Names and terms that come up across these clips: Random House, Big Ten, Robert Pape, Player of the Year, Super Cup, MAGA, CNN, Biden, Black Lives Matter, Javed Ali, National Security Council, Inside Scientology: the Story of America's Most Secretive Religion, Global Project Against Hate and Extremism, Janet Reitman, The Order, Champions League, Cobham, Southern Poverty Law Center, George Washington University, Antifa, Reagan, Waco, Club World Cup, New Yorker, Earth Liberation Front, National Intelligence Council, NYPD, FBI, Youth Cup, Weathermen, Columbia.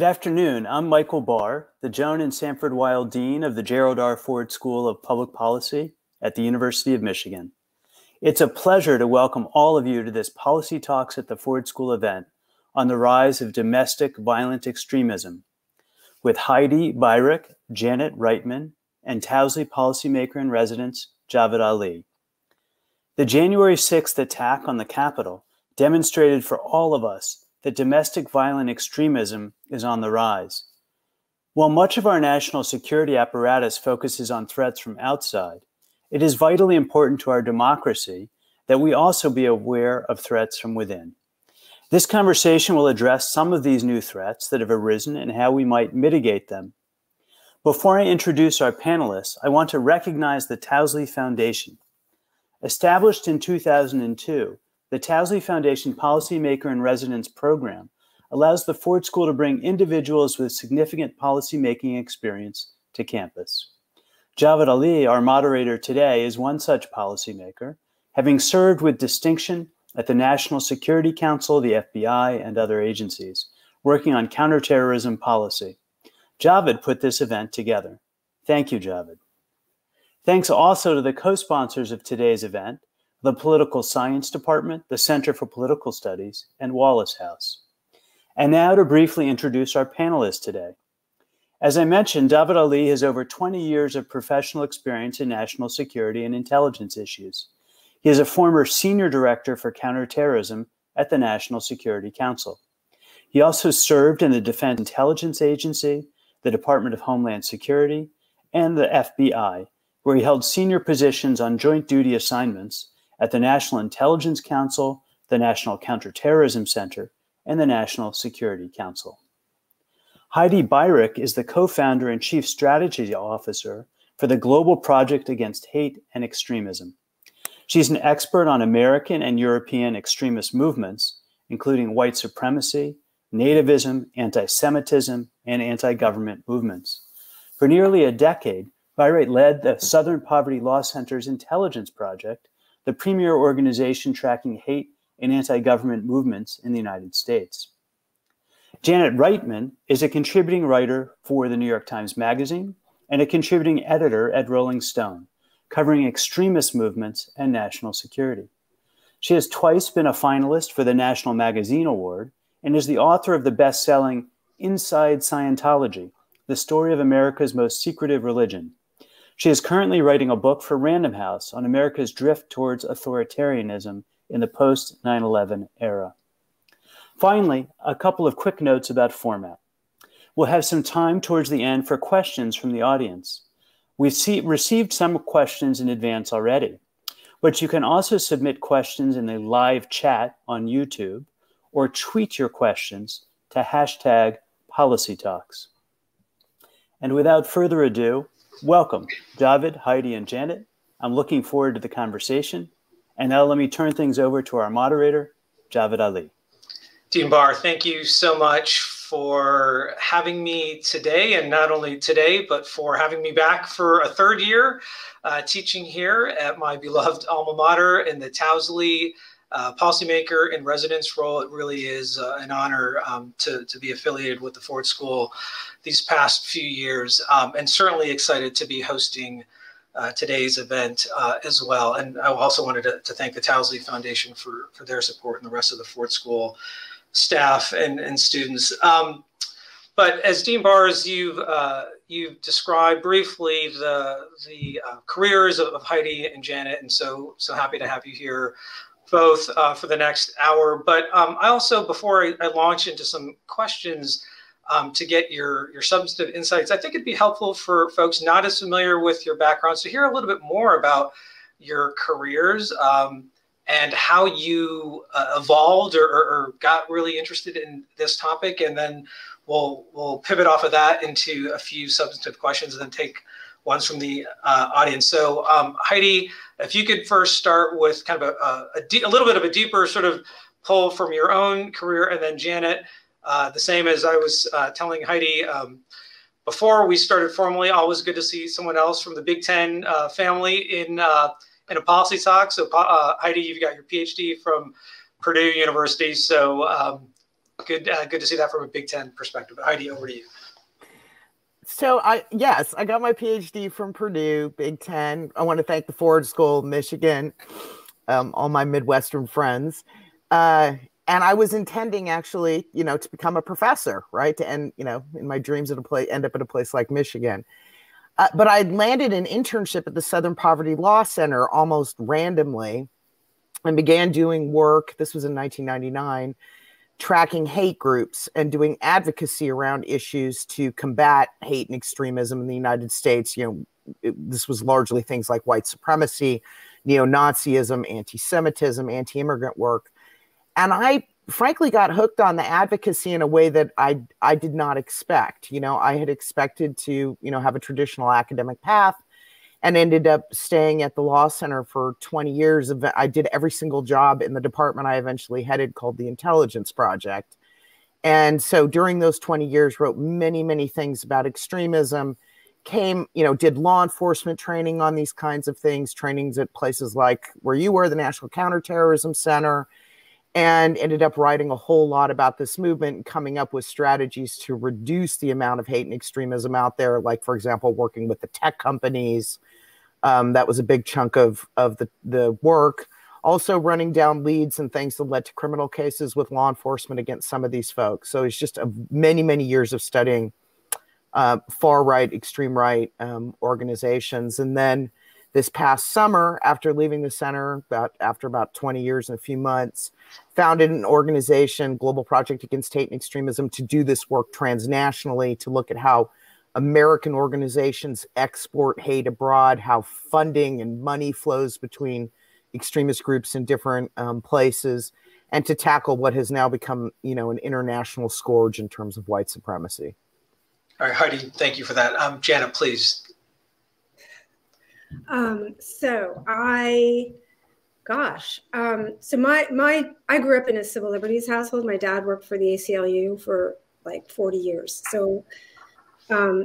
Good afternoon. I'm Michael Barr, the Joan and Sanford Weill Dean of the Gerald R. Ford School of Public Policy at the University of Michigan. It's a pleasure to welcome all of you to this Policy Talks at the Ford School event on the rise of domestic violent extremism with Heidi Beirich, Janet Reitman, and Towsley Policymaker in Residence, Javed Ali. The January 6th attack on the Capitol demonstrated for all of us that domestic violent extremism is on the rise. While much of our national security apparatus focuses on threats from outside, it is vitally important to our democracy that we also be aware of threats from within. This conversation will address some of these new threats that have arisen and how we might mitigate them. Before I introduce our panelists, I want to recognize the Towsley Foundation. Established in 2002, the Towsley Foundation Policymaker in Residence Program allows the Ford School to bring individuals with significant policymaking experience to campus. Javed Ali, our moderator today, is one such policymaker, having served with distinction at the National Security Council, the FBI, and other agencies, working on counterterrorism policy. Javed put this event together. Thank you, Javed. Thanks also to the co-sponsors of today's event, the Political Science Department, the Center for Political Studies, and Wallace House. And now to briefly introduce our panelists today. As I mentioned, Javed Ali has over 20 years of professional experience in national security and intelligence issues. He is a former senior director for counterterrorism at the National Security Council. He also served in the Defense Intelligence Agency, the Department of Homeland Security, and the FBI, where he held senior positions on joint duty assignments at the National Intelligence Council, the National Counterterrorism Center, and the National Security Council. Heidi Beirich is the co-founder and chief strategy officer for the Global Project Against Hate and Extremism. She's an expert on American and European extremist movements, including white supremacy, nativism, anti-Semitism, and anti-government movements. For nearly a decade, Beirich led the Southern Poverty Law Center's Intelligence Project, the premier organization tracking hate and anti-government movements in the United States. Janet Reitman is a contributing writer for the New York Times Magazine and a contributing editor at Rolling Stone, covering extremist movements and national security. She has twice been a finalist for the National Magazine Award and is the author of the best-selling Inside Scientology, The Story of America's Most Secretive Religion. She is currently writing a book for Random House on America's drift towards authoritarianism in the post-9/11 era. Finally, a couple of quick notes about format. We'll have some time towards the end for questions from the audience. We've received some questions in advance already, but you can also submit questions in the live chat on YouTube or tweet your questions to hashtag PolicyTalks. And without further ado, welcome, Javed, Heidi, and Janet. I'm looking forward to the conversation. And now let me turn things over to our moderator, Javed Ali. Dean Barr, thank you so much for having me today, and not only today, but for having me back for a third year teaching here at my beloved alma mater in the Towsley Policymaker in Residence role. It really is an honor to be affiliated with the Ford School these past few years, and certainly excited to be hosting today's event as well. And I also wanted to thank the Towsley Foundation for their support and the rest of the Ford School staff and students. But as Dean Barr, as you've described briefly the careers of Heidi and Janet, and so happy to have you here both for the next hour. But I also, before I launch into some questions to get your substantive insights, I think it'd be helpful for folks not as familiar with your background to hear a little bit more about your careers and how you evolved or got really interested in this topic. And then we'll pivot off of that into a few substantive questions and then take ones from the audience. So Heidi, if you could first start with kind of a little bit of a deeper sort of pull from your own career, and then Janet, the same as I was telling Heidi before we started formally, always good to see someone else from the Big Ten family in a policy talk. So Heidi, you've got your PhD from Purdue University. So good to see that from a Big Ten perspective. Heidi, over to you. So I got my PhD from Purdue, Big Ten. I want to thank the Ford School, Michigan, all my Midwestern friends. And I was intending actually, to become a professor, right? To end, in my dreams end up at a place like Michigan. But I landed an internship at the Southern Poverty Law Center almost randomly and began doing work. This was in 1999, tracking hate groups and doing advocacy around issues to combat hate and extremism in the United States. This was largely things like white supremacy, neo-Nazism, anti-Semitism, anti-immigrant work. And I frankly got hooked on the advocacy in a way that I did not expect. I had expected to, have a traditional academic path and ended up staying at the law center for 20 years. I did every single job in the department I eventually headed, called the Intelligence Project. And so during those 20 years, wrote many, many things about extremism, did law enforcement training on these kinds of things, trainings at places like where you were, the National Counterterrorism Center, and ended up writing a whole lot about this movement and coming up with strategies to reduce the amount of hate and extremism out there. Like, for example, working with the tech companies. That was a big chunk of the work. Also running down leads and things that led to criminal cases with law enforcement against some of these folks. So it's just many, many years of studying far right, extreme right organizations. And then this past summer, after leaving the center, after about 20 years and a few months, founded an organization, Global Project Against Hate and Extremism, to do this work transnationally, to look at how American organizations export hate abroad, how funding and money flows between extremist groups in different places, and to tackle what has now become, an international scourge in terms of white supremacy. All right, Heidi, thank you for that. Janet, please. I grew up in a civil liberties household. My dad worked for the ACLU for like 40 years. So,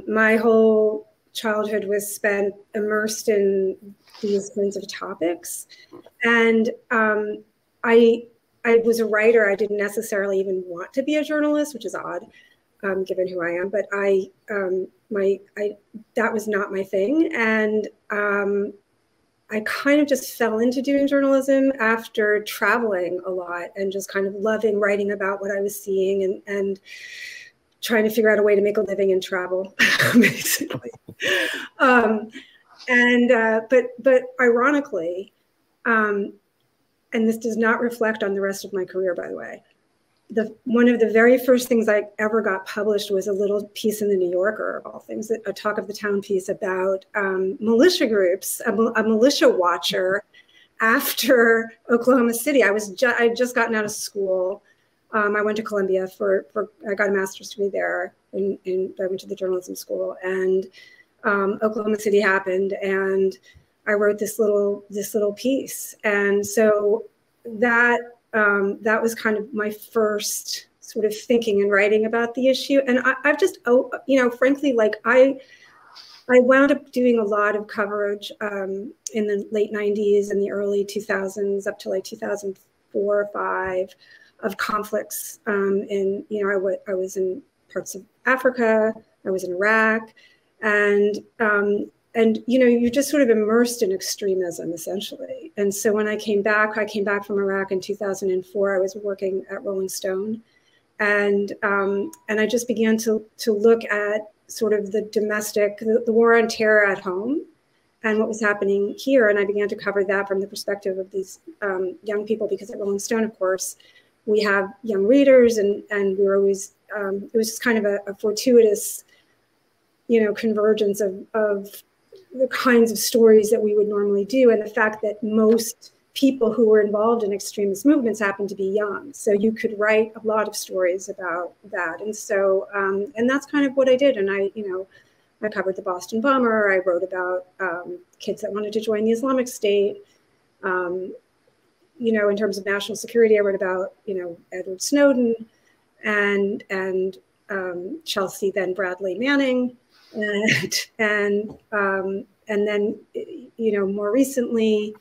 my whole childhood was spent immersed in these kinds of topics. And, I was a writer. I didn't necessarily even want to be a journalist, which is odd, given who I am, but that was not my thing. And I kind of just fell into doing journalism after traveling a lot and just kind of loving writing about what I was seeing and trying to figure out a way to make a living in travel, basically. But ironically, and this does not reflect on the rest of my career, by the way, one of the very first things I ever got published was a little piece in the New Yorker, of all things, a talk of the town piece about militia groups, a militia watcher after Oklahoma City. I'd just gotten out of school. I went to Columbia I got a master's degree there, and I went to the journalism school, and Oklahoma City happened, and I wrote this little piece. And so that was kind of my first sort of thinking and writing about the issue. And I've just, frankly, I wound up doing a lot of coverage in the late 90s and the early 2000s, up to like 2004 or 5, of conflicts. I was in parts of Africa, I was in Iraq, and you're just sort of immersed in extremism, essentially. And so when I came back from Iraq in 2004. I was working at Rolling Stone, and I just began to look at sort of the war on terror at home and what was happening here. And I began to cover that from the perspective of these young people, because at Rolling Stone, of course, we have young readers, and we were always, it was just kind of a fortuitous, convergence of the kinds of stories that we would normally do, and the fact that most people who were involved in extremist movements happened to be young. So you could write a lot of stories about that. And so, and that's kind of what I did. And I covered the Boston bomber. I wrote about kids that wanted to join the Islamic State. In terms of national security, I wrote about, Edward Snowden and Chelsea, then Bradley Manning. And then, more recently,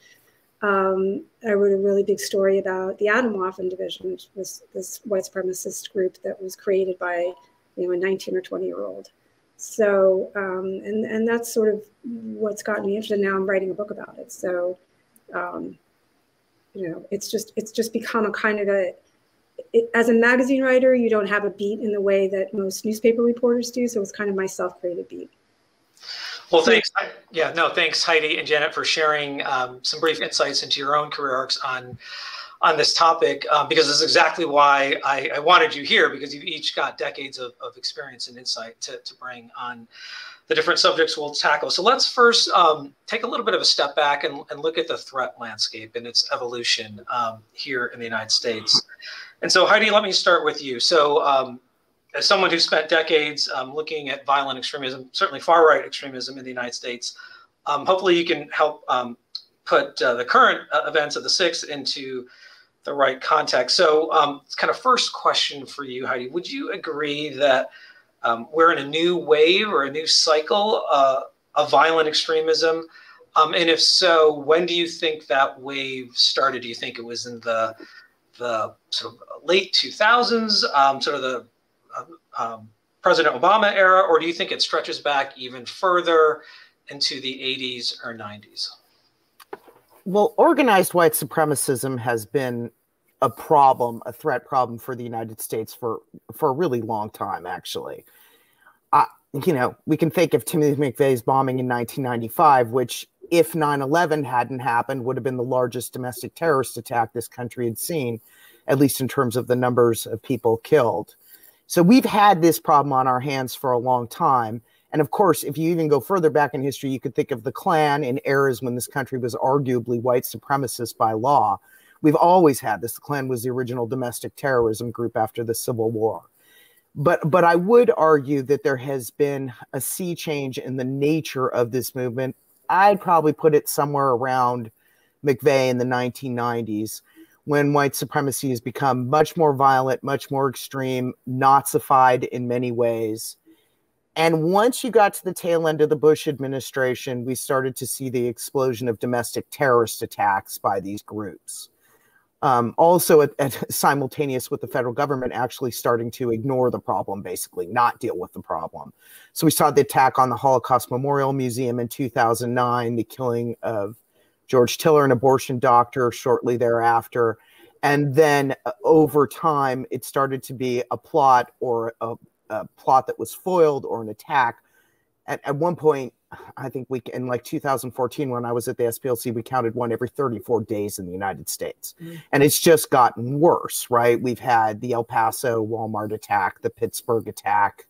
I wrote a really big story about the Atomwaffen Division, which was this white supremacist group that was created by, you know, a 19 or 20-year-old. So, and that's sort of what's gotten me interested. Now I'm writing a book about it. So, you know, it's just become a kind of a, as a magazine writer, you don't have a beat in the way that most newspaper reporters do. So it's kind of my self-created beat. Well, thanks. Yeah, no, thanks, Heidi and Janet, for sharing some brief insights into your own career arcs on this topic, because this is exactly why I wanted you here, because you've each got decades of experience and insight to bring on the different subjects we'll tackle. So let's first take a little bit of a step back and look at the threat landscape and its evolution here in the United States. And so, Heidi, let me start with you. So as someone who spent decades looking at violent extremism, certainly far-right extremism in the United States, hopefully you can help put the current events of the 6th into the right context. So kind of first question for you, Heidi, would you agree that we're in a new wave or a new cycle of violent extremism? And if so, when do you think that wave started? Do you think it was in the sort of late 2000s, sort of the President Obama era, or do you think it stretches back even further into the 80s or 90s? Well, organized white supremacism has been a problem, a threat problem for the United States for a really long time, actually. You know, we can think of Timothy McVeigh's bombing in 1995, which, if 9/11 hadn't happened, would have been the largest domestic terrorist attack this country had seen, at least in terms of the numbers of people killed. So we've had this problem on our hands for a long time. And of course, if you even go further back in history, you could think of the Klan in eras when this country was arguably white supremacist by law. We've always had this. The Klan was the original domestic terrorism group after the Civil War. But I would argue that there has been a sea change in the nature of this movement. I'd probably put it somewhere around McVeigh in the 1990s, when white supremacy has become much more violent, much more extreme, Nazified in many ways. And once you got to the tail end of the Bush administration, we started to see the explosion of domestic terrorist attacks by these groups. Also, simultaneous with the federal government actually starting to ignore the problem, basically, not deal with the problem. So we saw the attack on the Holocaust Memorial Museum in 2009, the killing of George Tiller, an abortion doctor, shortly thereafter. And then over time, it started to be a plot, or a plot that was foiled, or an attack. At one point, I think in like 2014, when I was at the SPLC, we counted one every 34 days in the United States. Mm-hmm. And it's just gotten worse, right? We've had the El Paso Walmart attack, the Pittsburgh attack.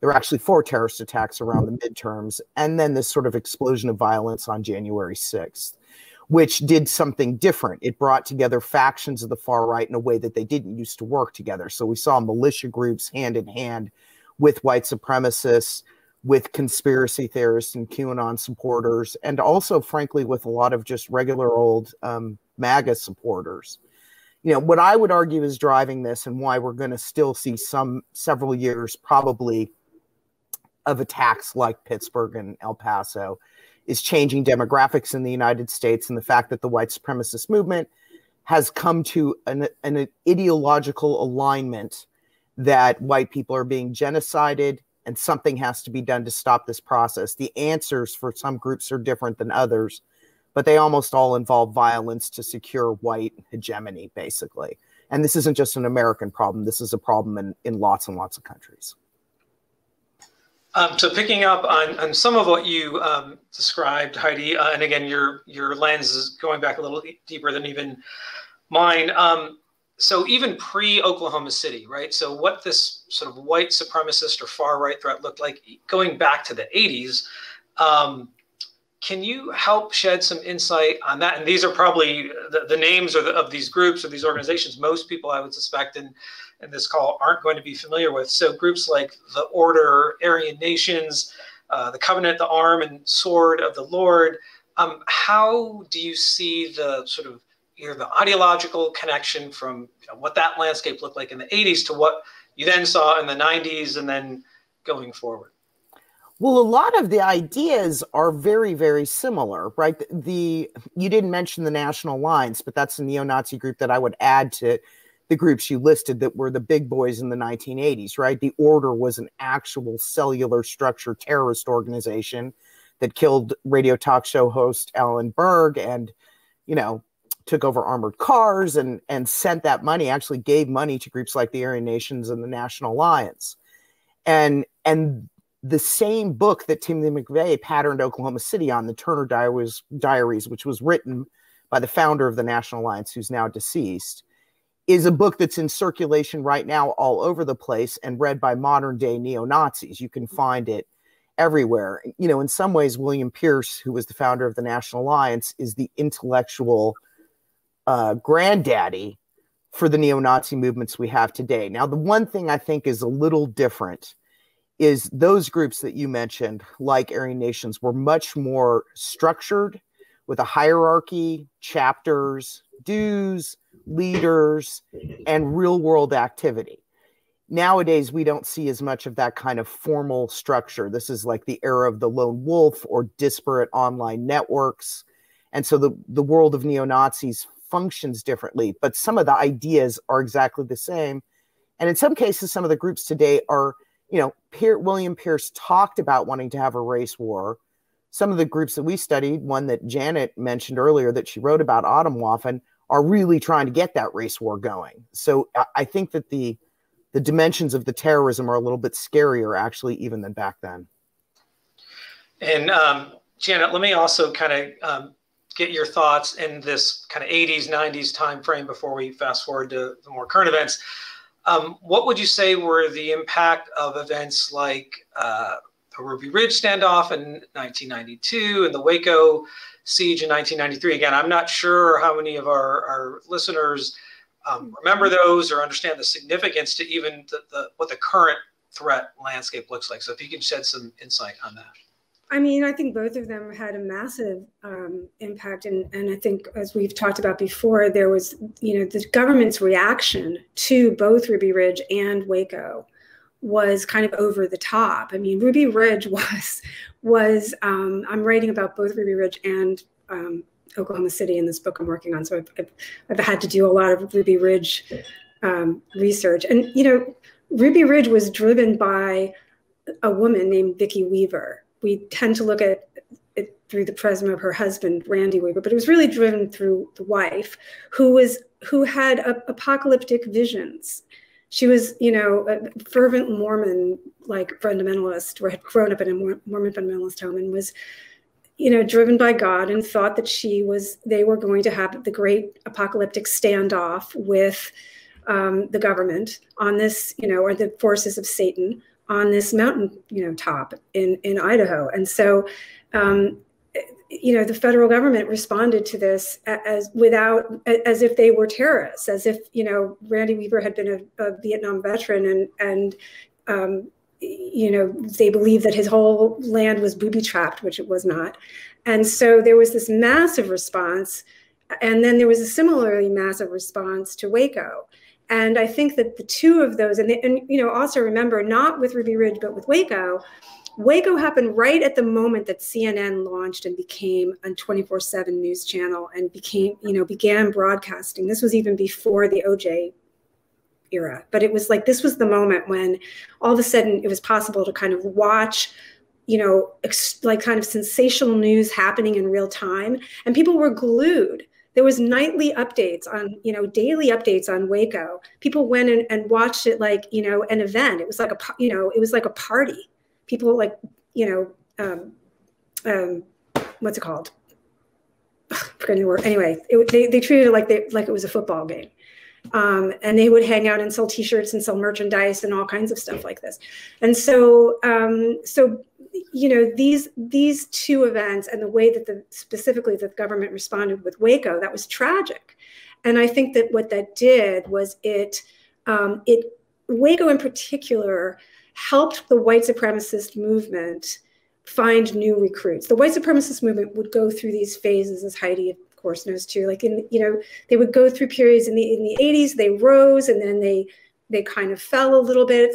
There were actually 4 terrorist attacks around the midterms. And then this sort of explosion of violence on January 6th. Which did something different. It brought together factions of the far right in a way that they didn't used to work together. So we saw militia groups hand in hand with white supremacists, with conspiracy theorists and QAnon supporters, and also, frankly, with a lot of just regular old MAGA supporters. You know, what I would argue is driving this, and why we're going to still see several years probably of attacks like Pittsburgh and El Paso, is changing demographics in the United States, and the fact that the white supremacist movement has come to an ideological alignment that white people are being genocided and something has to be done to stop this process. The answers for some groups are different than others, but they almost all involve violence to secure white hegemony, basically. And this isn't just an American problem. This is a problem in lots and lots of countries. So picking up on some of what you described, Heidi, and again, your lens is going back a little deeper than even mine. So even pre-Oklahoma City, right? So what this sort of white supremacist or far-right threat looked like going back to the 80s, can you help shed some insight on that? And these are probably the names of these groups or these organizations most people, I would suspect, in this call aren't going to be familiar with. So groups like The Order, Aryan Nations, the Covenant, the Arm and Sword of the Lord. How do you see the sort of the ideological connection from what that landscape looked like in the 80s to what you then saw in the 90s and then going forward? Well, a lot of the ideas are very, very similar, right? You didn't mention the National Alliance, but that's a neo-Nazi group that I would add to the groups you listed that were the big boys in the 1980s, right? The Order was an actual cellular structure terrorist organization that killed radio talk show host Alan Berg and, you know, took over armored cars and sent that money, actually gave money to groups like the Aryan Nations and the National Alliance. And the same book that Timothy McVeigh patterned Oklahoma City on, the Turner Diaries, which was written by the founder of the National Alliance, who's now deceased, is a book that's in circulation right now all over the place and read by modern-day neo-Nazis. You can find it everywhere. You know, in some ways, William Pierce, who was the founder of the National Alliance, is the intellectual granddaddy for the neo-Nazi movements we have today. Now, the one thing I think is a little different is those groups that you mentioned, like Aryan Nations, were much more structured with a hierarchy, chapters, dues, leaders, and real-world activity. Nowadays, we don't see as much of that kind of formal structure. This is like the era of the lone wolf or disparate online networks. And so the world of neo-Nazis functions differently, but some of the ideas are exactly the same. And in some cases, some of the groups today are, you know, William Pierce talked about wanting to have a race war. Some of the groups that we studied, one that Janet mentioned earlier that she wrote about, Atomwaffen, are really trying to get that race war going. So I think that the dimensions of the terrorism are a little bit scarier, actually, even than back then. And Janet, let me also kind of get your thoughts in this kind of 80s, 90s time frame before we fast forward to the more current events. What would you say were the impact of events like the Ruby Ridge standoff in 1992 and the Waco siege in 1993? Again, I'm not sure how many of our listeners remember those or understand the significance to even what the current threat landscape looks like. So if you can shed some insight on that. I mean, I think both of them had a massive impact. And I think, as we've talked about before, there was, you know, the government's reaction to both Ruby Ridge and Waco was kind of over the top. I mean, Ruby Ridge was I'm writing about both Ruby Ridge and Oklahoma City in this book I'm working on. So I've had to do a lot of Ruby Ridge research. And, you know, Ruby Ridge was driven by a woman named Vicki Weaver. We tend to look at it through the prism of her husband, Randy Weaver, but it was really driven through the wife who had apocalyptic visions. She was, you know, a fervent Mormon, like fundamentalist, or had grown up in a Mormon fundamentalist home and was, you know, driven by God and thought that they were going to have the great apocalyptic standoff with the government on this, you know, or the forces of Satan on this mountain, you know, top in Idaho. And so, you know, the federal government responded to this as if they were terrorists, as if, you know, Randy Weaver had been a Vietnam veteran and you know, they believed that his whole land was booby trapped, which it was not. And so there was this massive response. And then there was a similarly massive response to Waco. And I think that the two of those, and you know, also remember, not with Ruby Ridge, but with Waco, Waco happened right at the moment that CNN launched and became a 24/7 news channel and became, you know, began broadcasting. This was even before the OJ era, but it was like, this was the moment when all of a sudden it was possible to kind of watch, you know, like kind of sensational news happening in real time. And people were glued. There was nightly updates on, you know, daily updates on Waco. People went and watched it like, you know, an event. It was like a, you know, it was like a party. People like, you know, what's it called? Ugh, forgetting the word. Anyway, they treated it like it was a football game. And they would hang out and sell T-shirts and sell merchandise and all kinds of stuff like this. And so, you know, these two events and the way that specifically that the government responded with Waco, that was tragic. And I think that what that did was Waco in particular helped the white supremacist movement find new recruits. The white supremacist movement would go through these phases, as Heidi, of course, knows too. Like, in, you know, they would go through periods in the 80s, they rose and then they kind of fell a little bit.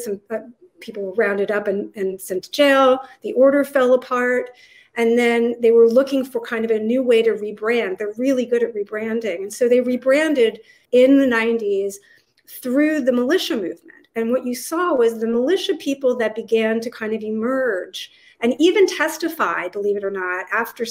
people were rounded up and sent to jail. The Order fell apart. And then they were looking for kind of a new way to rebrand. They're really good at rebranding. And so they rebranded in the 90s through the militia movement. And what you saw was the militia people that began to kind of emerge and even testify, believe it or not, after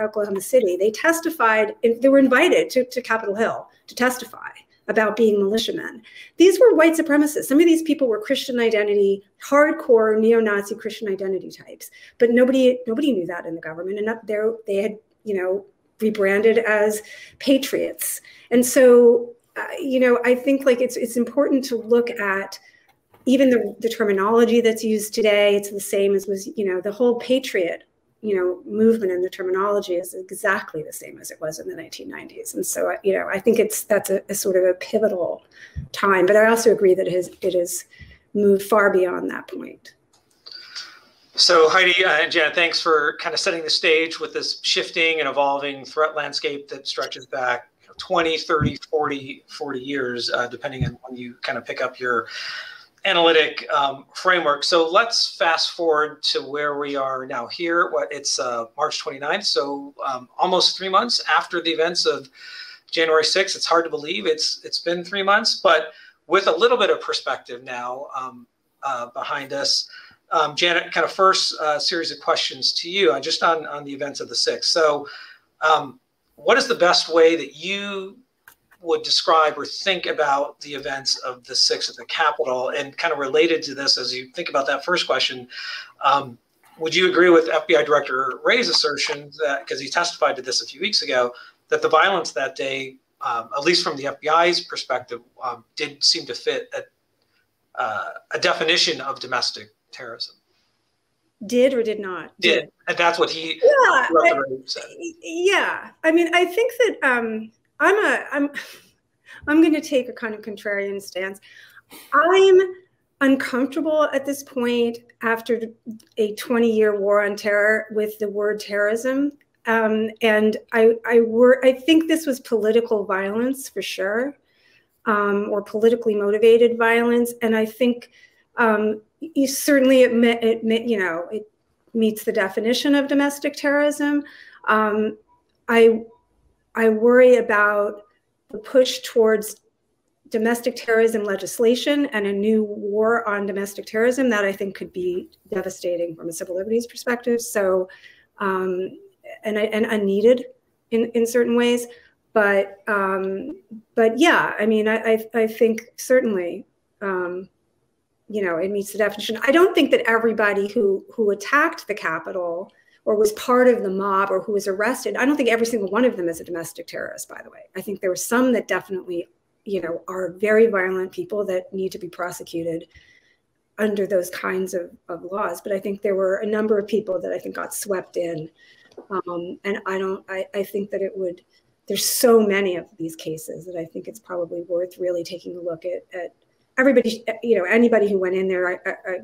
Oklahoma City, they testified, they were invited to Capitol Hill to testify about being militiamen. These were white supremacists. Some of these people were Christian identity, hardcore neo-Nazi Christian identity types, but nobody knew that in the government. And up there, they had, you know, rebranded as patriots. And so, you know, I think like it's important to look at even the terminology that's used today. It's the same as was, you know, the whole patriot, you know, movement, and the terminology is exactly the same as it was in the 1990s. And so, you know, I think that's a sort of a pivotal time, but I also agree that it has moved far beyond that point. So Heidi and Janet, thanks for kind of setting the stage with this shifting and evolving threat landscape that stretches back 20, 30, 40 years, depending on when you kind of pick up your analytic framework. So let's fast forward to where we are now here. It's March 29th, so almost 3 months after the events of January 6th. It's hard to believe it's been 3 months, but with a little bit of perspective now behind us. Janet, kind of first series of questions to you just on the events of the 6th. So what is the best way that you would describe or think about the events of the 6th at the Capitol? And kind of related to this, as you think about that first question, would you agree with FBI Director Wray's assertion that, because he testified to this a few weeks ago, that the violence that day, at least from the FBI's perspective, did seem to fit a definition of domestic terrorism? Did or did not? Did. And that's what he said. Yeah. I mean, I think that I'm going to take a kind of contrarian stance. I'm uncomfortable at this point after a 20-year war on terror with the word terrorism. And I think this was political violence for sure, or politically motivated violence. And I think certainly it meets the definition of domestic terrorism. I worry about the push towards domestic terrorism legislation and a new war on domestic terrorism that I think could be devastating from a civil liberties perspective. So, and unneeded in certain ways, but yeah, I mean, I think certainly, you know, it meets the definition. I don't think that everybody who attacked the Capitol or was part of the mob or who was arrested, I don't think every single one of them is a domestic terrorist, by the way. I think there were some that definitely, you know, are very violent people that need to be prosecuted under those kinds of laws. But I think there were a number of people that I think got swept in. And I think that there's so many of these cases that I think it's probably worth really taking a look at everybody, you know, anybody who went in there, I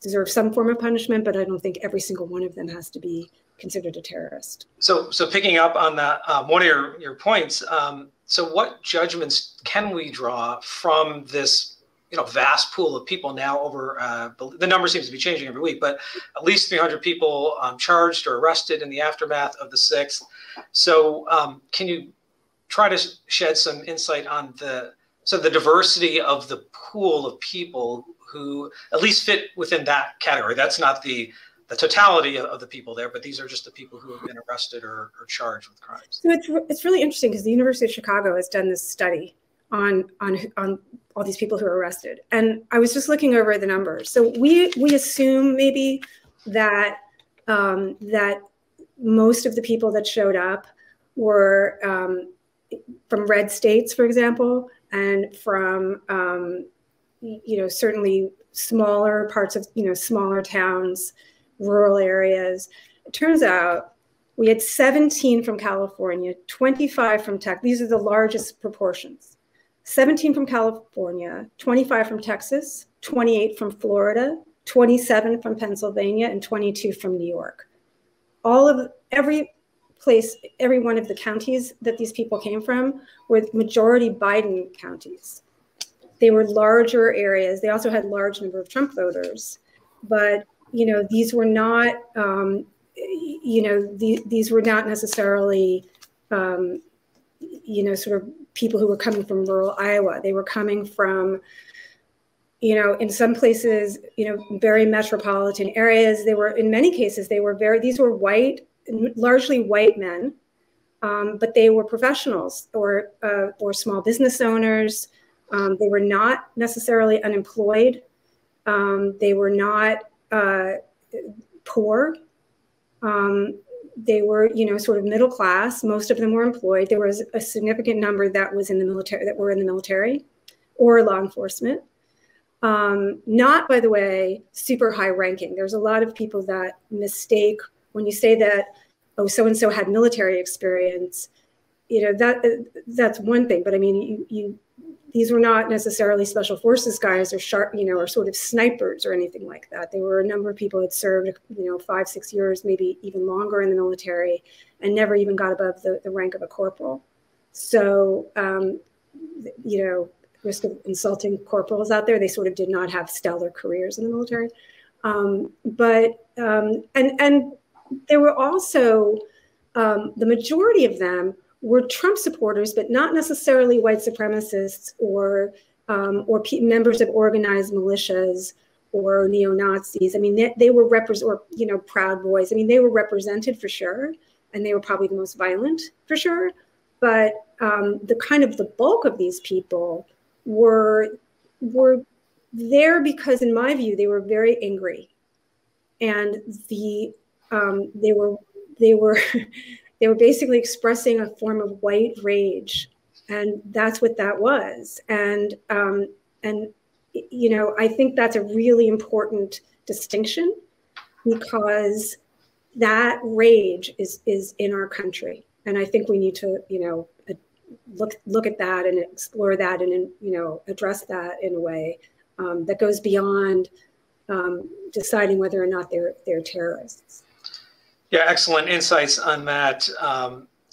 deserve some form of punishment, but I don't think every single one of them has to be considered a terrorist. So picking up on that, one of your points, so what judgments can we draw from this, you know, vast pool of people now over, the number seems to be changing every week, but at least 300 people charged or arrested in the aftermath of the 6th. So can you try to shed some insight on the diversity of the pool of people who at least fit within that category? That's not the totality of the people there, but these are just the people who have been arrested or charged with crimes. So it's really interesting because the University of Chicago has done this study on all these people who are arrested. And I was just looking over the numbers. So we assume maybe that, that most of the people that showed up were from red states, for example, and from, you know, certainly smaller parts of, you know, smaller towns, rural areas. It turns out we had 17 from California, 25 from Texas. These are the largest proportions. 17 from California, 25 from Texas, 28 from Florida, 27 from Pennsylvania, and 22 from New York. Every one of the counties that these people came from were majority Biden counties. They were larger areas. They also had large number of Trump voters, but you know, these were not these were not necessarily sort of people who were coming from rural Iowa. They were coming from, you know, in some places, you know, very metropolitan areas. They were, in many cases, they were very, these were white, largely white men, but they were professionals or small business owners. They were not necessarily unemployed. They were not poor. They were, you know, sort of middle class. Most of them were employed. There was a significant number that was in the military, that were in the military or law enforcement. Not, by the way, super high ranking. There's a lot of people that mistake when you say that, oh, so-and-so had military experience. You know, that's one thing, but I mean, these were not necessarily special forces guys or sharp, you know, or sort of snipers or anything like that. There were a number of people that served, you know, 5, 6 years, maybe even longer in the military and never even got above the rank of a corporal. So, you know, risk of insulting corporals out there, they sort of did not have stellar careers in the military. And there were also, the majority of them were Trump supporters, but not necessarily white supremacists or members of organized militias or neo-Nazis. I mean, they were Proud Boys. I mean, they were represented for sure, and they were probably the most violent for sure. But the kind of the bulk of these people were there because, in my view, they were very angry, and they were basically expressing a form of white rage, and that's what that was. And you know, I think that's a really important distinction, because that rage is in our country, and I think we need to, you know, look at that and explore that and, you know, address that in a way that goes beyond deciding whether or not they're terrorists. Yeah, excellent insights on that,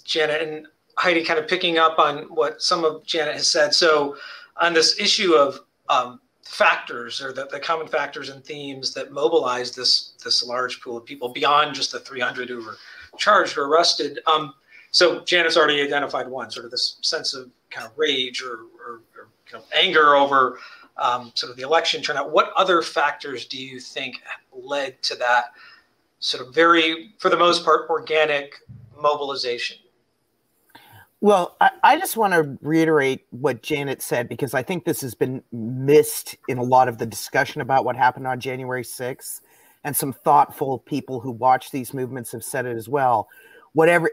Janet. And Heidi, kind of picking up on what some of Janet has said. So on this issue of factors, or the common factors and themes that mobilize this large pool of people beyond just the 300 who were charged or arrested. So Janet's already identified one, sort of this sense of kind of rage or kind of anger over sort of the election turnout. What other factors do you think led to that sort of very, for the most part, organic mobilization? Well, I just want to reiterate what Janet said, because I think this has been missed in a lot of the discussion about what happened on January 6th, and some thoughtful people who watch these movements have said it as well.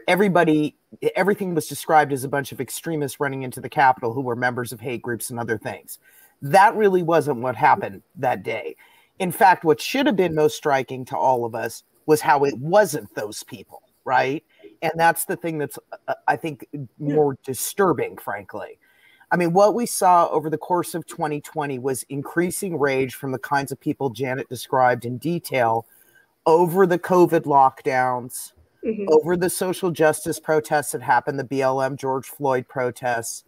Everything was described as a bunch of extremists running into the Capitol who were members of hate groups and other things. That really wasn't what happened that day. In fact, what should have been most striking to all of us was how it wasn't those people, right? And that's the thing that's, I think, more disturbing, frankly. I mean, what we saw over the course of 2020 was increasing rage from the kinds of people Janet described in detail over the COVID lockdowns, mm-hmm. over the social justice protests that happened, the BLM, George Floyd protests.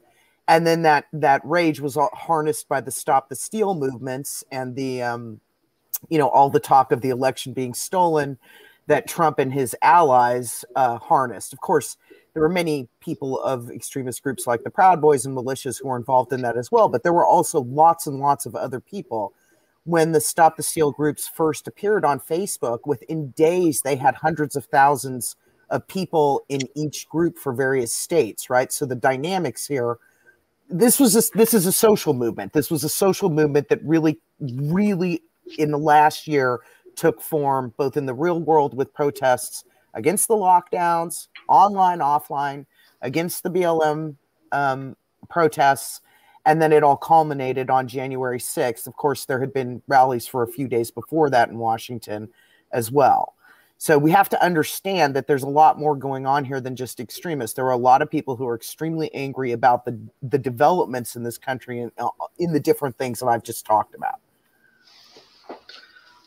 And then that rage was harnessed by the Stop the Steal movements and the, you know, all the talk of the election being stolen that Trump and his allies harnessed. Of course, there were many people of extremist groups like the Proud Boys and militias who were involved in that as well. But there were also lots and lots of other people. When the Stop the Steal groups first appeared on Facebook, within days, they had hundreds of thousands of people in each group for various states, right? So the dynamics here, this is a social movement. This was a social movement that really, really in the last year took form, both in the real world with protests against the lockdowns, online, offline, against the BLM protests, and then it all culminated on January 6th. Of course, there had been rallies for a few days before that in Washington as well. So we have to understand that there's a lot more going on here than just extremists. There are a lot of people who are extremely angry about the developments in this country and in the different things that I've just talked about.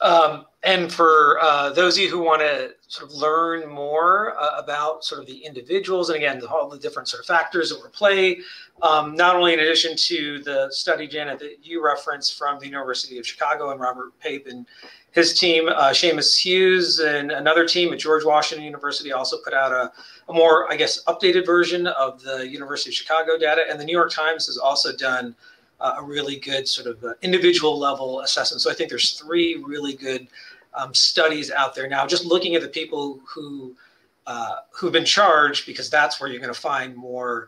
And for those of you who want to sort of learn more about sort of the individuals, and again, all the different sort of factors that were at play, not only in addition to the study, Janet, that you referenced from the University of Chicago and Robert Pape and his team, Seamus Hughes and another team at George Washington University also put out a more, I guess, updated version of the University of Chicago data. And the New York Times has also done a really good sort of individual level assessment. So I think there's three really good studies out there now, just looking at the people who, who've been charged, because that's where you're going to find more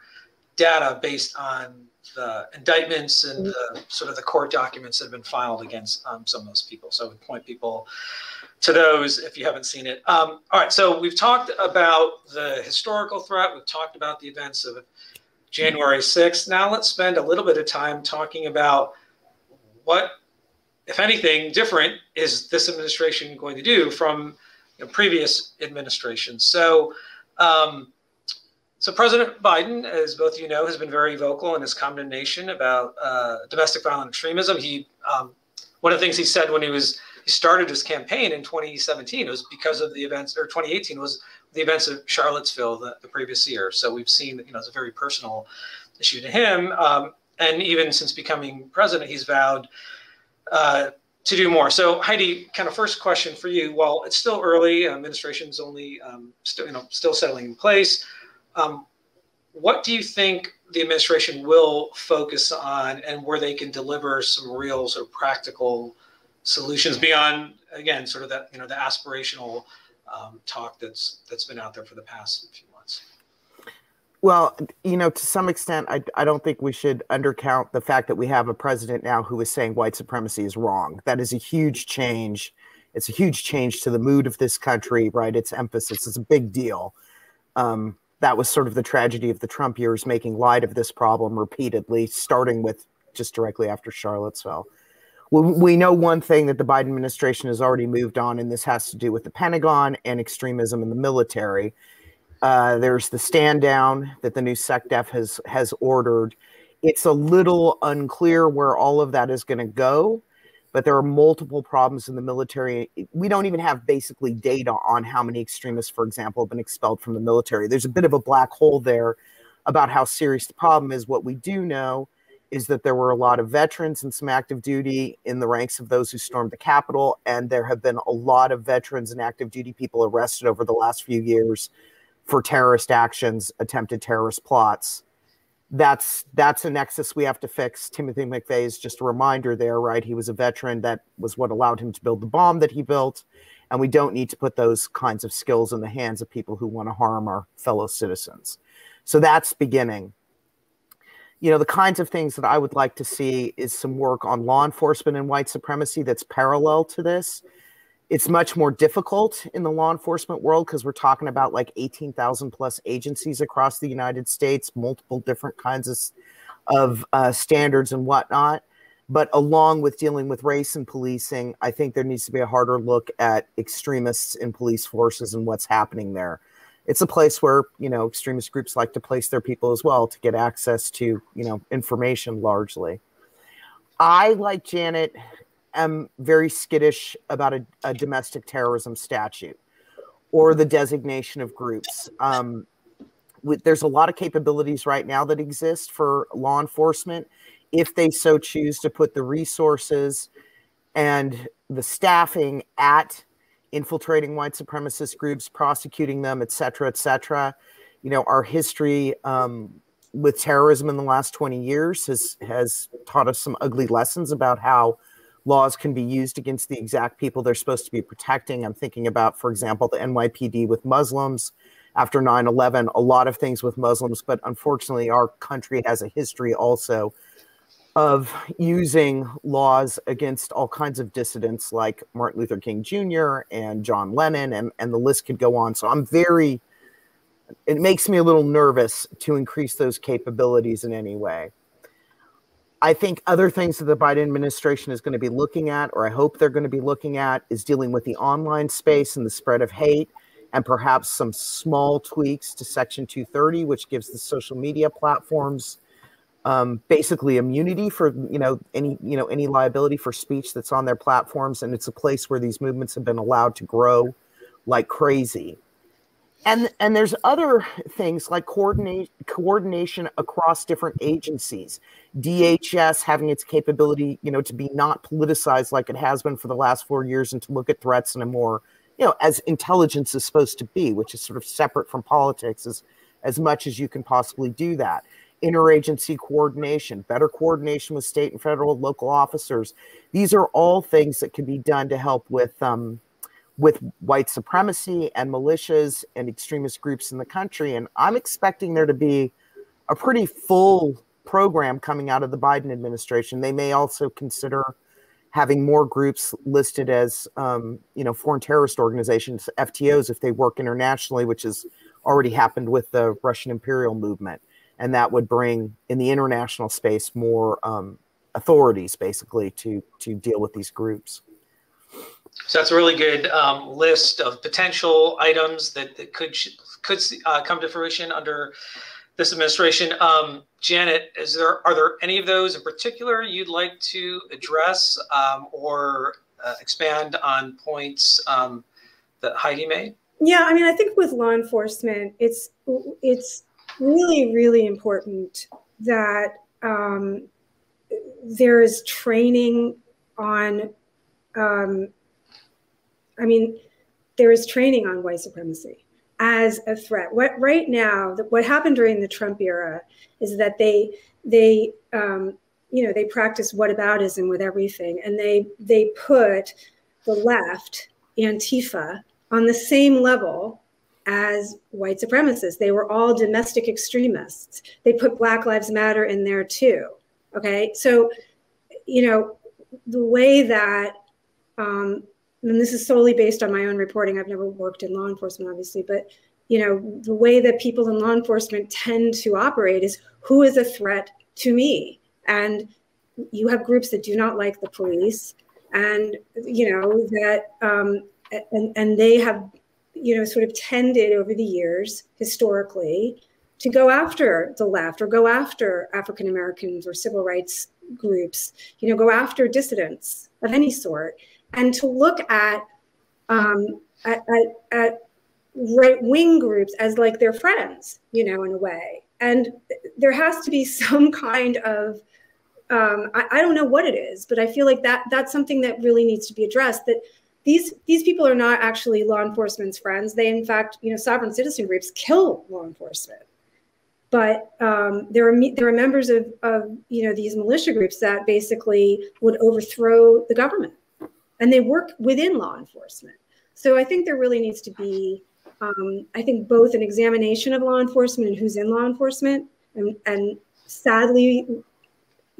data based on the indictments and the sort of the court documents that have been filed against some of those people. So I would point people to those if you haven't seen it. All right, so we've talked about the historical threat. We've talked about the events of January 6th. Now let's spend a little bit of time talking about what, if anything, different is this administration going to do from previous administrations. So, so President Biden, as both of you know, has been very vocal in his condemnation about domestic violent extremism. He, one of the things he said when he started his campaign in 2017 was because of the events, or 2018 was the events of Charlottesville the previous year. So we've seen that, it's a very personal issue to him. And even since becoming president, he's vowed to do more. So Heidi, kind of first question for you. While it's still early, administration's only still settling in place. What do you think the administration will focus on, and where they can deliver some real sort of practical solutions beyond, again, sort of that the aspirational talk that's been out there for the past few months? Well, to some extent, I don't think we should undercount the fact that we have a president now who is saying white supremacy is wrong. That is a huge change. It's a huge change to the mood of this country, right? Its emphasis is a big deal. That was sort of the tragedy of the Trump years, making light of this problem repeatedly, starting with just directly after Charlottesville. We know one thing that the Biden administration has already moved on, and this has to do with the Pentagon and extremism in the military. There's the stand down that the new SecDef has ordered. It's a little unclear where all of that is going to go, but there are multiple problems in the military. We don't even have basically data on how many extremists, for example, have been expelled from the military. There's a bit of a black hole there about how serious the problem is. What we do know is that there were a lot of veterans and some active duty in the ranks of those who stormed the Capitol, and there have been a lot of veterans and active duty people arrested over the last few years for terrorist actions, attempted terrorist plots. That's a nexus we have to fix. Timothy McVeigh is just a reminder there, right? He was a veteran. That was what allowed him to build the bomb that he built, and we don't need to put those kinds of skills in the hands of people who want to harm our fellow citizens. So that's beginning. The kinds of things that I would like to see is some work on law enforcement and white supremacy that's parallel to this. It's much more difficult in the law enforcement world because we're talking about like 18,000 plus agencies across the United States, multiple different kinds of standards and whatnot. But along with dealing with race and policing, I think there needs to be a harder look at extremists in police forces and what's happening there. It's a place where, extremist groups like to place their people as well to get access to, information largely. I, like Janet, am very skittish about a domestic terrorism statute or the designation of groups. There's a lot of capabilities right now that exist for law enforcement if they so choose to put the resources and the staffing at infiltrating white supremacist groups, prosecuting them, et cetera, et cetera. Our history with terrorism in the last 20 years has taught us some ugly lessons about how laws can be used against the exact people they're supposed to be protecting. I'm thinking about, for example, the NYPD with Muslims after 9/11, a lot of things with Muslims, but unfortunately our country has a history also of using laws against all kinds of dissidents like Martin Luther King Jr. and John Lennon, and the list could go on. So it makes me a little nervous to increase those capabilities in any way. I think other things that the Biden administration is going to be looking at, or I hope they're going to be looking at, is dealing with the online space and the spread of hate, and perhaps some small tweaks to Section 230, which gives the social media platforms basically immunity for, any liability for speech that's on their platforms. And it's a place where these movements have been allowed to grow like crazy. And there's other things like coordination across different agencies, DHS having its capability, to be not politicized like it has been for the last 4 years and to look at threats in a more, as intelligence is supposed to be, which is sort of separate from politics as much as you can possibly do that. Interagency coordination, better coordination with state and federal and local officers. These are all things that can be done to help with white supremacy and militias and extremist groups in the country. And I'm expecting there to be a pretty full program coming out of the Biden administration. They may also consider having more groups listed as, foreign terrorist organizations, FTOs, if they work internationally, which has already happened with the Russian imperial movement. And that would bring in the international space more authorities, basically, to deal with these groups. So that's a really good list of potential items that could come to fruition under this administration. Janet, are there any of those in particular you'd like to address or expand on points that Heidi made? Yeah, I mean, I think with law enforcement, it's really, really important that there is training on. There is training on white supremacy as a threat. Right now, what happened during the Trump era is that they practice whataboutism with everything, and they put the left, Antifa, on the same level as white supremacists. They were all domestic extremists. They put Black Lives Matter in there too. Okay, so the way that. And this is solely based on my own reporting. I've never worked in law enforcement, obviously, but the way that people in law enforcement tend to operate is who is a threat to me? And you have groups that do not like the police, and and they have sort of tended over the years historically to go after the left or go after African Americans or civil rights groups, go after dissidents of any sort. And to look at right-wing groups as like their friends, in a way. And there has to be some kind of, I don't know what it is, but I feel like that's something that really needs to be addressed, that these people are not actually law enforcement's friends. They, in fact, sovereign citizen groups kill law enforcement. But there are members of these militia groups that basically would overthrow the government. And they work within law enforcement. So I think there really needs to be, both an examination of law enforcement and who's in law enforcement. And sadly,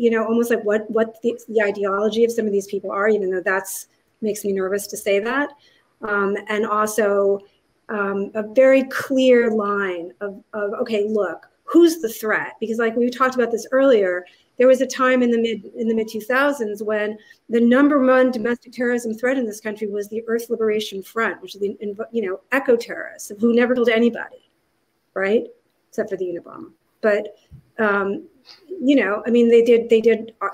almost like what the ideology of some of these people are, even though makes me nervous to say that. And also a very clear line of, okay, look, who's the threat? Because like we talked about this earlier, there was a time in the mid 2000s when the number one domestic terrorism threat in this country was the Earth Liberation Front, which is the eco terrorists who never killed anybody, right? Except for the Unabomber. But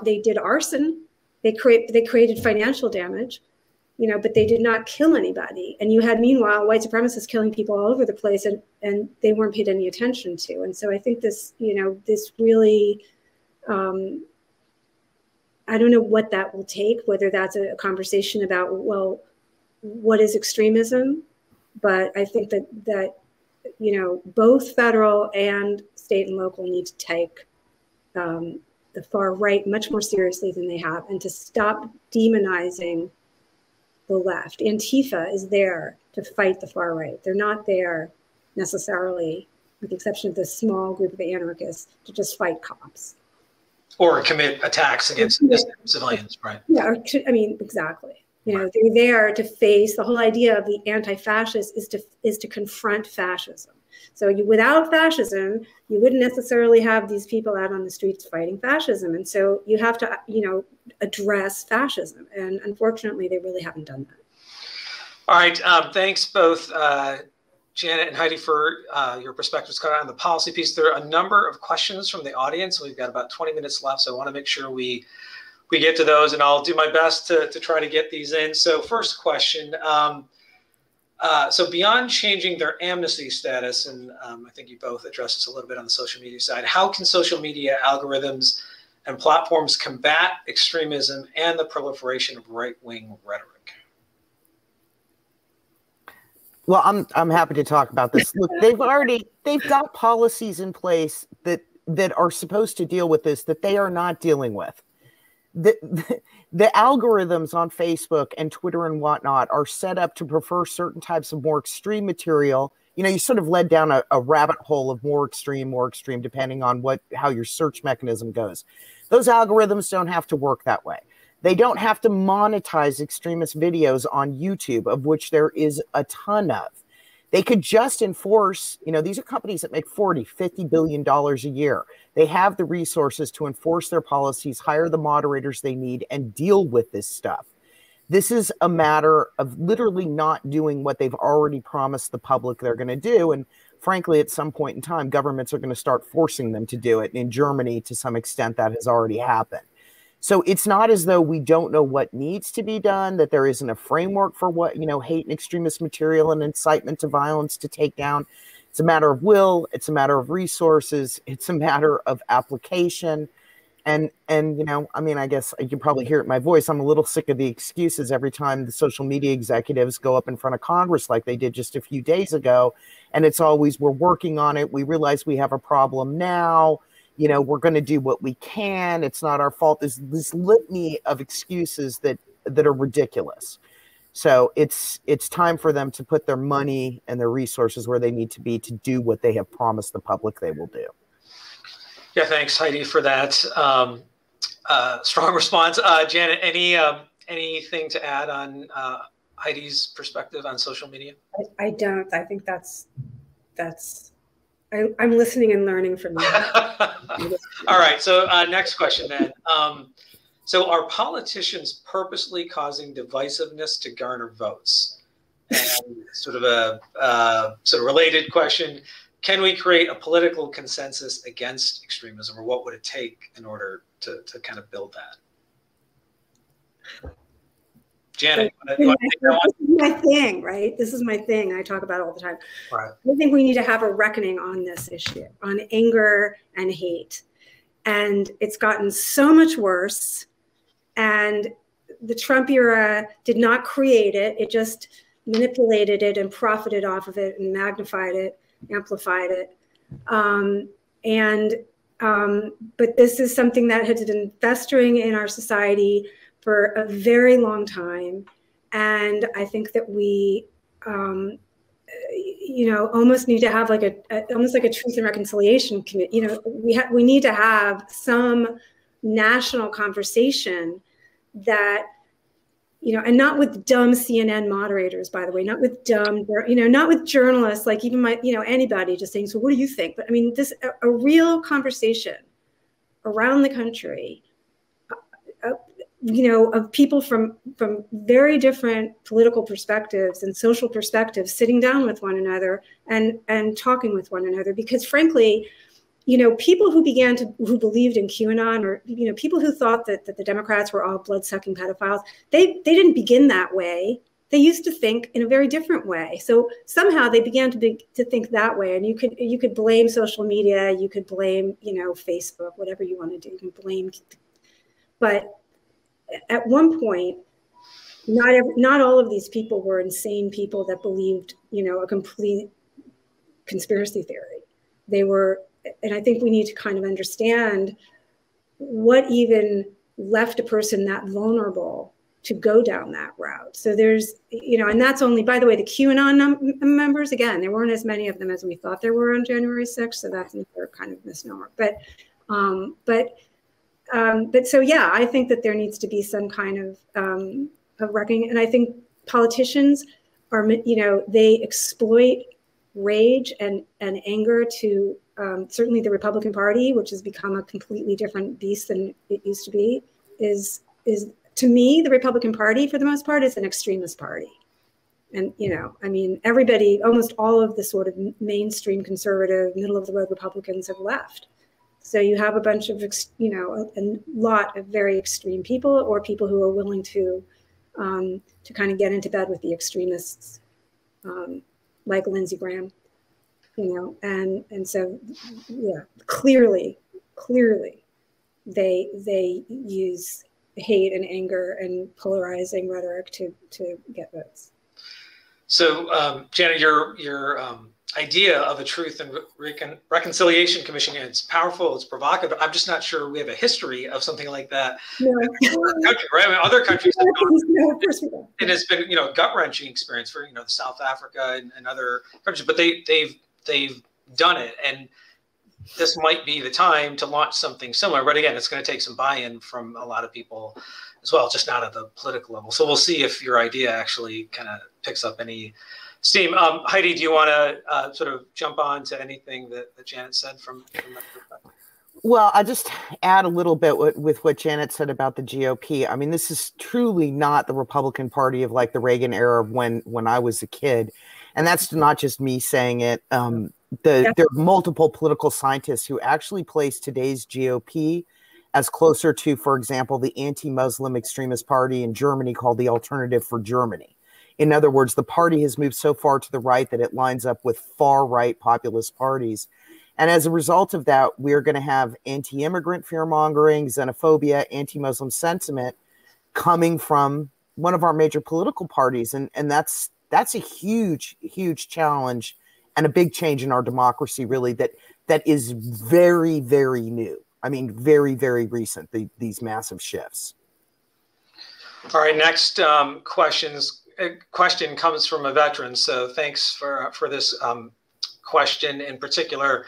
they did arson. They created financial damage, but they did not kill anybody. And you had meanwhile white supremacists killing people all over the place, and they weren't paid any attention to. And so I think this this really. I don't know what that will take, whether that's a conversation about, well, what is extremism? But I think that both federal and state and local need to take the far right much more seriously than they have, and to stop demonizing the left. Antifa is there to fight the far right. They're not there necessarily, with the exception of this small group of anarchists, to just fight cops. Or commit attacks against civilians, right? Yeah, exactly. They're there to face the whole idea of the anti-fascist is to confront fascism. So without fascism, you wouldn't necessarily have these people out on the streets fighting fascism. And so you have to, address fascism. And unfortunately, they really haven't done that. All right. Thanks both Janet and Heidi, for your perspectives on the policy piece. There are a number of questions from the audience. We've got about 20 minutes left, so I want to make sure we get to those, and I'll do my best to try to get these in. So first question, so beyond changing their amnesty status, and I think you both addressed this a little bit on the social media side, how can social media algorithms and platforms combat extremism and the proliferation of right-wing rhetoric? Well, I'm happy to talk about this. Look, they've got policies in place that are supposed to deal with this that they are not dealing with. The algorithms on Facebook and Twitter and whatnot are set up to prefer certain types of more extreme material. You know, you sort of led down a rabbit hole of more extreme, depending on how your search mechanism goes. Those algorithms don't have to work that way. They don't have to monetize extremist videos on YouTube, of which there is a ton of. They could just enforce, you know, these are companies that make $40, $50 billion a year. They have the resources to enforce their policies, hire the moderators they need, and deal with this stuff. This is a matter of literally not doing what they've already promised the public they're going to do. And frankly, at some point in time, governments are going to start forcing them to do it. In Germany, to some extent, that has already happened. So it's not as though we don't know what needs to be done, that there isn't a framework for what, you know, hate and extremist material and incitement to violence to take down. It's a matter of will. It's a matter of resources. It's a matter of application. And you know, I mean, I guess you can probably hear it in my voice. I'm a little sick of the excuses every time the social media executives go up in front of Congress like they did just a few days ago. And it's always, we're working on it. We realize we have a problem now. You know, we're going to do what we can. It's not our fault. There's this litany of excuses that are ridiculous. So it's time for them to put their money and their resources where they need to be to do what they have promised the public they will do. Yeah, thanks, Heidi, for that strong response. Janet, anything to add on Heidi's perspective on social media? I don't. I think that's. I'm listening and learning from you. All right. So next question then. So are politicians purposely causing divisiveness to garner votes? And sort of a sort of related question. Can we create a political consensus against extremism, or what would it take in order to kind of build that? Janet, this is my thing, right? This is my thing. I talk about it all the time. Right. I think we need to have a reckoning on this issue, on anger and hate. And it's gotten so much worse. And the Trump era did not create it. It just manipulated it and profited off of it and magnified it, amplified it. But this is something that has been festering in our society for a very long time. And I think that we, you know, almost need to have like almost like a truth and reconciliation committee. You know, we need to have some national conversation that, you know, and not with dumb CNN moderators, by the way, not with dumb, you know, not with journalists, like even my, you know, anybody just saying, so what do you think? But I mean, this, a real conversation around the country, you know, of people from very different political perspectives and social perspectives sitting down with one another and talking with one another. Because frankly, you know, people who believed in QAnon, or, you know, people who thought that the Democrats were all blood-sucking pedophiles, they didn't begin that way. They used to think in a very different way. So somehow they began to think that way. And you could blame social media, you could blame, you know, Facebook, whatever you want to do, you can blame, but at one point, not all of these people were insane people that believed, you know, a complete conspiracy theory. They were, and I think we need to kind of understand what even left a person that vulnerable to go down that route. So there's, you know, and that's only, by the way, the QAnon members, again, there weren't as many of them as we thought there were on January 6th. So that's another kind of misnomer. But so, yeah, I think that there needs to be some kind of reckoning. And I think politicians are, you know, they exploit rage and anger to certainly the Republican Party, which has become a completely different beast than it used to be, is to me, the Republican Party, for the most part, is an extremist party. And, you know, I mean, everybody, almost all of the sort of mainstream conservative, middle of the road Republicans have left. So you have a bunch of, you know, a lot of very extreme people, or people who are willing to kind of get into bed with the extremists, like Lindsey Graham, you know, and so, yeah, clearly they use hate and anger and polarizing rhetoric to get votes. So, Janet, your idea of a Truth and Reconciliation Commission, it's powerful, it's provocative. I'm just not sure we have a history of something like that. No. Country, right? I mean, other countries have gone, and it's been, you know, a gut-wrenching experience for, you know, South Africa and other countries, but they've done it, and this might be the time to launch something similar. But again, it's going to take some buy-in from a lot of people as well, just not at the political level. So we'll see if your idea actually kind of picks up any steam. Heidi, do you want to sort of jump on to anything that Janet said from that perspective? Well, I'll just add a little bit with what Janet said about the GOP. I mean, this is truly not the Republican Party of like the Reagan era when I was a kid. And that's not just me saying it. There are multiple political scientists who actually place today's GOP as closer to, for example, the anti-Muslim extremist party in Germany called the Alternative for Germany. In other words, the party has moved so far to the right that it lines up with far-right populist parties. And as a result of that, we're going to have anti-immigrant fear-mongering, xenophobia, anti-Muslim sentiment coming from one of our major political parties. And that's a huge, huge challenge and a big change in our democracy, really, that is very, very new. I mean, very, very recent, these massive shifts. All right, next question comes from a veteran. So thanks for this question in particular.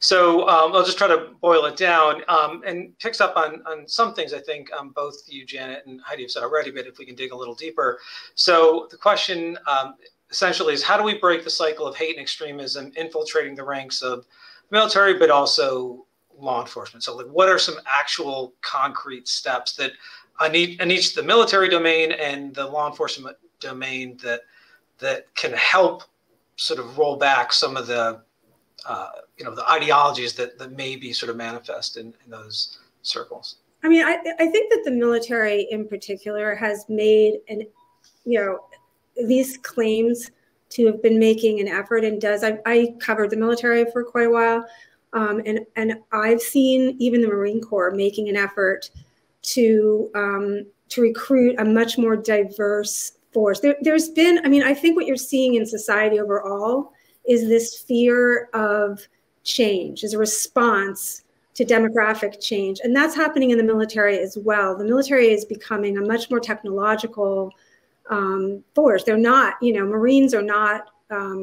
So I'll just try to boil it down and picks up on some things I think both you, Janet, and Heidi have said already, but if we can dig a little deeper. So the question essentially is, how do we break the cycle of hate and extremism infiltrating the ranks of the military, but also law enforcement? So like, what are some actual concrete steps that in each the military domain and the law enforcement domain that can help sort of roll back some of the, you know, the ideologies that may be sort of manifest in those circles? I mean, I think that the military in particular has made you know, these claims to have been making an effort and does. I covered the military for quite a while. And I've seen even the Marine Corps making an effort to recruit a much more diverse force. There's been, I mean, I think what you're seeing in society overall is this fear of change, is a response to demographic change. And that's happening in the military as well. The military is becoming a much more technological force. They're not, you know, Marines are not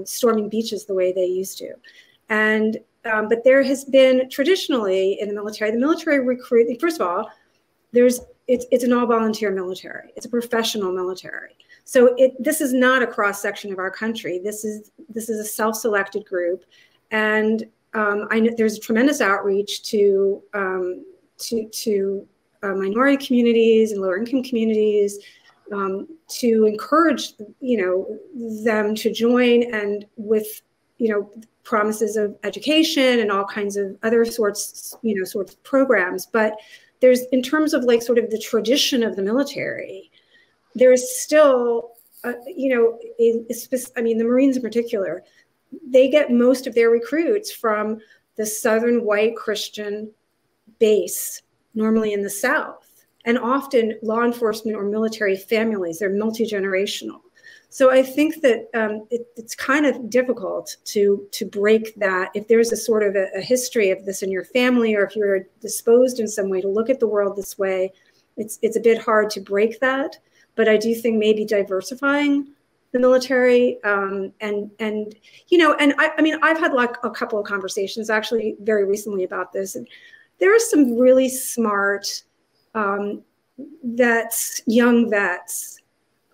storming beaches the way they used to. And but there has been traditionally in the military recruiting, first of all, it's an all volunteer military. It's a professional military. So this is not a cross section of our country. This is a self-selected group. And I know there's a tremendous outreach to minority communities and lower income communities to encourage, you know, them to join, and with, you know, promises of education and all kinds of other sorts, you know, sorts of programs. But there's, in terms of like sort of the tradition of the military, there is still, you know, I mean, the Marines in particular, they get most of their recruits from the Southern white Christian base, normally in the South, and often law enforcement or military families. They're multi-generational. So I think that it's kind of difficult to break that. If there's a sort of a history of this in your family, or if you're disposed in some way to look at the world this way, it's a bit hard to break that. But I do think maybe diversifying the military and you know, and I mean, I've had like a couple of conversations actually very recently about this. And there are some really smart young vets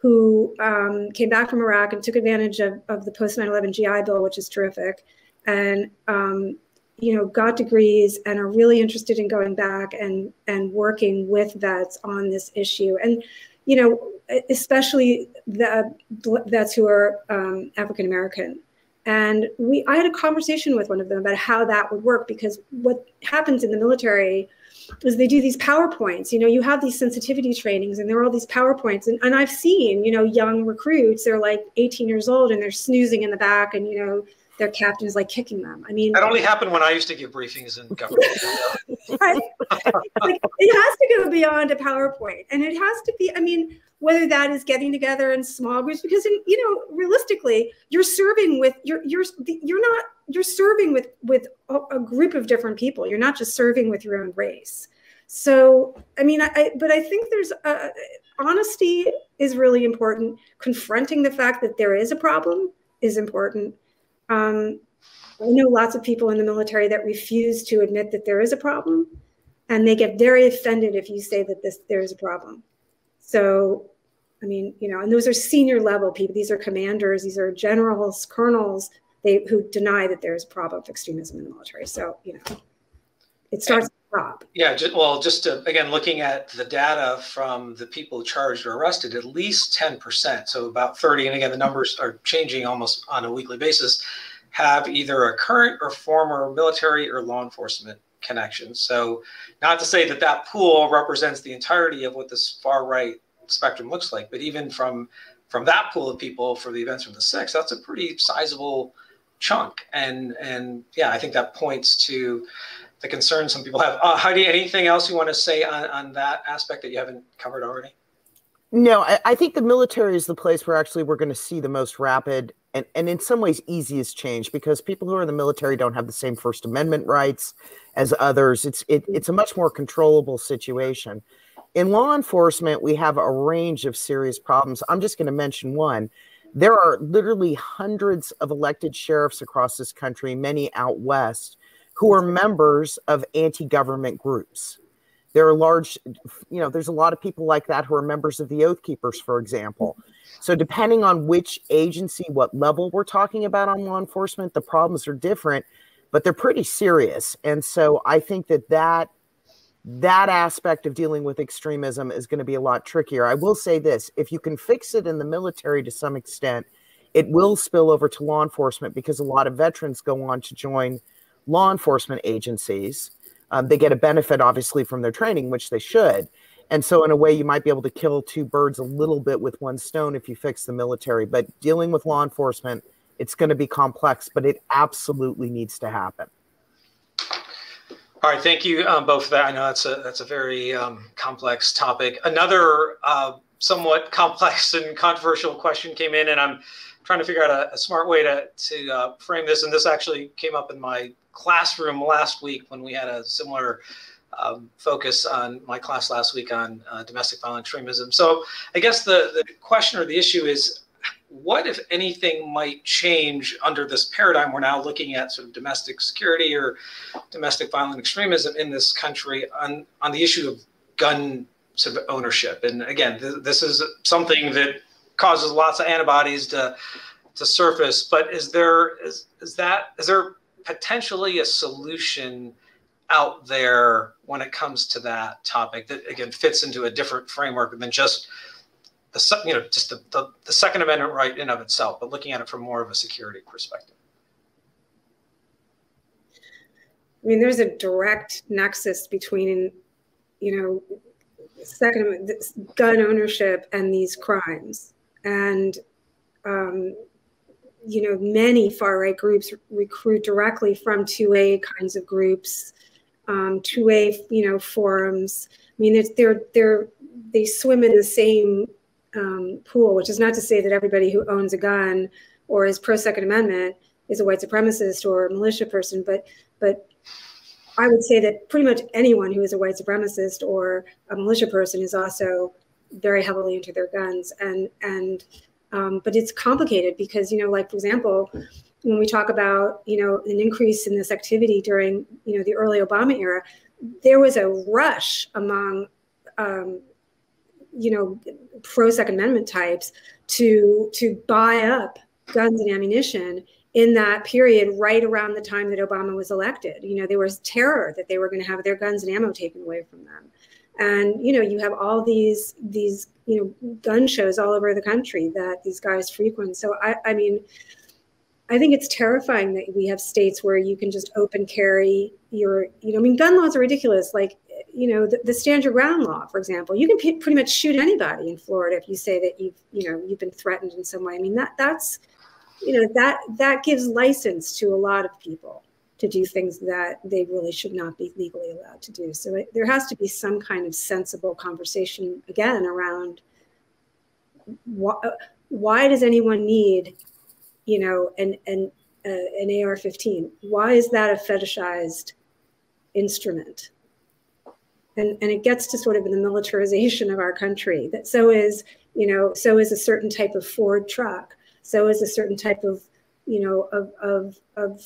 who came back from Iraq and took advantage of the post 9/11 GI Bill, which is terrific, and you know, got degrees and are really interested in going back and working with vets on this issue. And you know, especially that's who are African-American. And I had a conversation with one of them about how that would work, because what happens in the military is they do these PowerPoints. You know, you have these sensitivity trainings and there are all these PowerPoints. And I've seen, you know, young recruits, they're like 18 years old and they're snoozing in the back and, you know, their captain is like kicking them. I mean, that only happened when I used to give briefings in government. Right? Like, it has to go beyond a PowerPoint, and it has to be, I mean, whether that is getting together in small groups, because, you know, realistically, you're serving with, you're serving with a group of different people. You're not just serving with your own race. So, I mean, but I think there's honesty is really important. Confronting the fact that there is a problem is important. I know lots of people in the military that refuse to admit that there is a problem, and they get very offended if you say that there is a problem. So, I mean, you know, and those are senior level people. These are commanders. These are generals, colonels, who deny that there is a problem of extremism in the military. So, you know, it starts to drop. Yeah, well, just to, again, looking at the data from the people charged or arrested, at least 10%, so about 30, and again, the numbers are changing almost on a weekly basis, have either a current or former military or law enforcement connection. So not to say that that pool represents the entirety of what this far right spectrum looks like, but even from that pool of people for the events from the 6th, that's a pretty sizable chunk. And yeah, I think that points to the concern some people have. Heidi, anything else you want to say on that aspect that you haven't covered already? No, I think the military is the place where actually we're going to see the most rapid and in some ways easiest change, because people who are in the military don't have the same First Amendment rights as others. It's a much more controllable situation. In law enforcement, we have a range of serious problems. I'm just going to mention one. There are literally hundreds of elected sheriffs across this country, many out west, who are members of anti-government groups. There are large, you know, there's a lot of people like that who are members of the Oath Keepers, for example. So depending on which agency, what level we're talking about on law enforcement, the problems are different, but they're pretty serious. And so I think that aspect of dealing with extremism is going to be a lot trickier. I will say this, if you can fix it in the military to some extent, it will spill over to law enforcement, because a lot of veterans go on to join law enforcement agencies. They get a benefit, obviously, from their training, which they should. And so in a way, you might be able to kill two birds a little bit with one stone if you fix the military. But dealing with law enforcement, it's going to be complex, but it absolutely needs to happen. All right. Thank you both for that. I know that's a very complex topic. Another somewhat complex and controversial question came in, and I'm trying to figure out a smart way to frame this. And this actually came up in my classroom last week when we had a similar focus on my class last week on domestic violent extremism. So I guess the question or the issue is, what, if anything, might change under this paradigm? We're now looking at sort of domestic security or domestic violent extremism in this country on the issue of gun sort of ownership. And again, this is something that causes lots of antibodies to surface, but is there potentially a solution out there when it comes to that topic that, again, fits into a different framework than just the, you know, just the Second Amendment right in and of itself, but looking at it from more of a security perspective? I mean, there's a direct nexus between, you know, gun ownership and these crimes. And, you know, many far-right groups recruit directly from 2A kinds of groups, 2A, you know, forums. I mean, they swim in the same pool, which is not to say that everybody who owns a gun or is pro-Second Amendment is a white supremacist or a militia person, but I would say that pretty much anyone who is a white supremacist or a militia person is also very heavily into their guns. But it's complicated because, you know, like, for example, when we talk about, you know, an increase in this activity during, you know, the early Obama era, there was a rush among, you know, pro-Second Amendment types to buy up guns and ammunition in that period, right around the time that Obama was elected. You know, there was terror that they were going to have their guns and ammo taken away from them. And, you know, you have all these, you know, gun shows all over the country that these guys frequent. So, I mean, I think it's terrifying that we have states where you can just open carry your, you know, I mean, gun laws are ridiculous. Like, you know, the stand your ground law, for example, you can pretty much shoot anybody in Florida if you say that you've, you know, you've been threatened in some way. I mean, that's, you know, that gives license to a lot of people to do things that they really should not be legally allowed to do. So there has to be some kind of sensible conversation, again, around why does anyone need, you know, an AR-15? Why is that a fetishized instrument? And it gets to sort of the militarization of our country. That so is, you know, so is a certain type of Ford truck. So is a certain type of, you know, of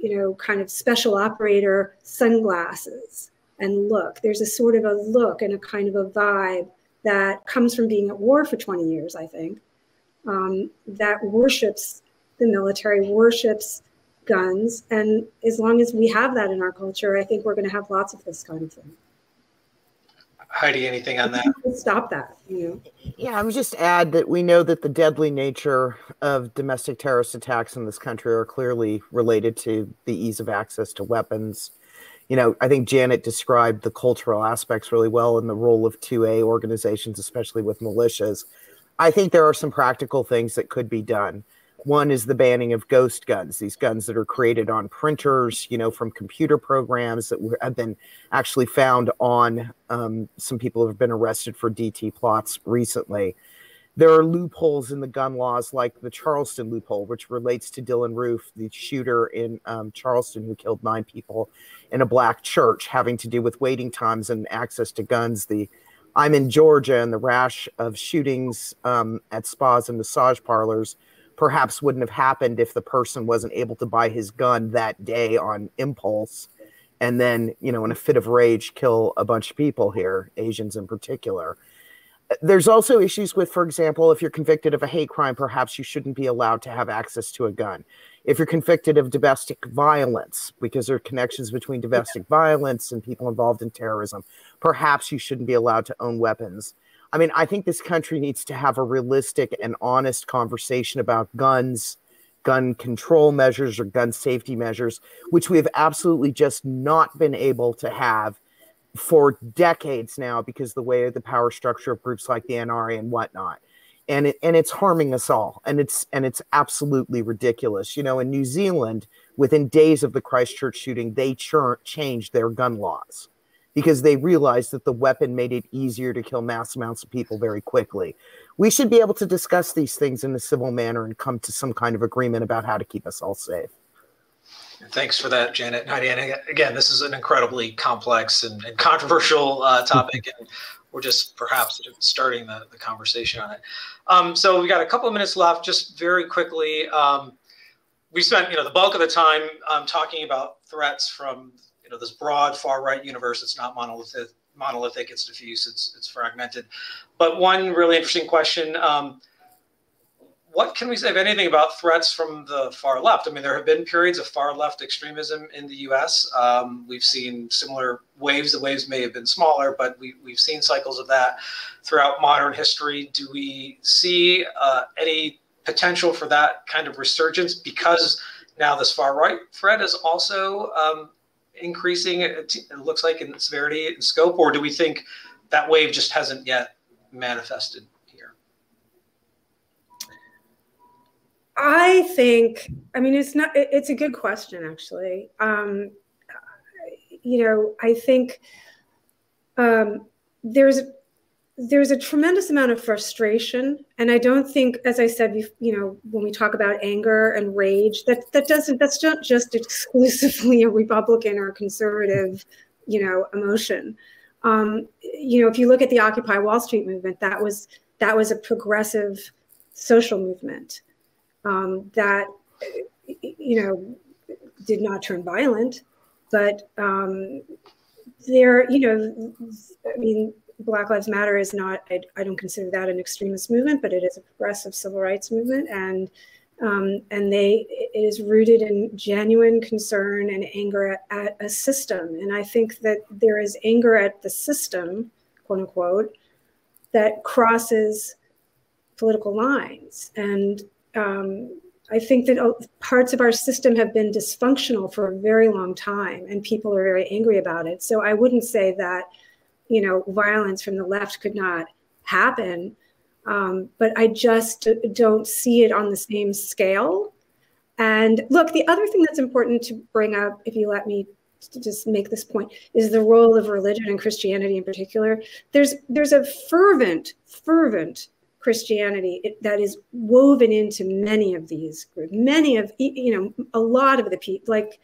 you know, kind of special operator sunglasses and look. There's a sort of a look and a kind of a vibe that comes from being at war for 20 years, I think, that worships the military, worships guns. And as long as we have that in our culture, I think we're going to have lots of this kind of thing. Heidi, anything on that? Stop that. You know? Yeah, I would just add that we know that the deadly nature of domestic terrorist attacks in this country are clearly related to the ease of access to weapons. You know, I think Janet described the cultural aspects really well and the role of 2A organizations, especially with militias. I think there are some practical things that could be done. One is the banning of ghost guns, these guns that are created on printers, you know, from computer programs that have been actually found on some people who have been arrested for DT plots recently. There are loopholes in the gun laws, like the Charleston loophole, which relates to Dylan Roof, the shooter in Charleston who killed 9 people in a black church, having to do with waiting times and access to guns. The I'm in Georgia and the rash of shootings at spas and massage parlors perhaps wouldn't have happened if the person wasn't able to buy his gun that day on impulse and then, you know, in a fit of rage, kill a bunch of people here, Asians in particular. There's also issues with, for example, if you're convicted of a hate crime, perhaps you shouldn't be allowed to have access to a gun. If you're convicted of domestic violence, because there are connections between domestic violence and people involved in terrorism, perhaps you shouldn't be allowed to own weapons. I mean, I think this country needs to have a realistic and honest conversation about guns, gun control measures or gun safety measures, which we have absolutely just not been able to have for decades now because the way of the power structure of groups like the NRA and whatnot. And it's harming us all. And it's absolutely ridiculous. You know, in New Zealand, within days of the Christchurch shooting, they changed their gun laws, because they realized that the weapon made it easier to kill mass amounts of people very quickly. We should be able to discuss these things in a civil manner and come to some kind of agreement about how to keep us all safe. Thanks for that, Janet and Heidi. And again, this is an incredibly complex and controversial topic, and we're just perhaps starting the conversation on it. So we've got a couple of minutes left, just very quickly. We spent, you know, the bulk of the time talking about threats from, you know, this broad far-right universe. It's not monolithic, it's diffuse, it's fragmented. But one really interesting question, what can we say, if anything, about threats from the far left? I mean, there have been periods of far left extremism in the US. We've seen similar waves. The waves may have been smaller, but we've seen cycles of that throughout modern history. Do we see any potential for that kind of resurgence, because now this far-right threat is also increasing, it looks like, in severity and scope? Or do we think that wave just hasn't yet manifested here? I think, I mean, it's a good question, actually. You know, I think there's a tremendous amount of frustration. And I don't think, as I said, you know, when we talk about anger and rage, that's not just exclusively a Republican or conservative, you know, emotion. You know, if you look at the Occupy Wall Street movement, that was a progressive social movement that, you know, did not turn violent, but there, you know, I mean, Black Lives Matter is not, I don't consider that an extremist movement, but it is a progressive civil rights movement. And It is rooted in genuine concern and anger at a system. And I think that there is anger at the system, quote unquote, that crosses political lines. And I think that parts of our system have been dysfunctional for a very long time, and people are very angry about it. So I wouldn't say that, you know, violence from the left could not happen, but I just don't see it on the same scale. And look, the other thing that's important to bring up, if you let me just make this point, is the role of religion and Christianity in particular. There's a fervent Christianity that is woven into many of these groups, many of, you know, a lot of the people, like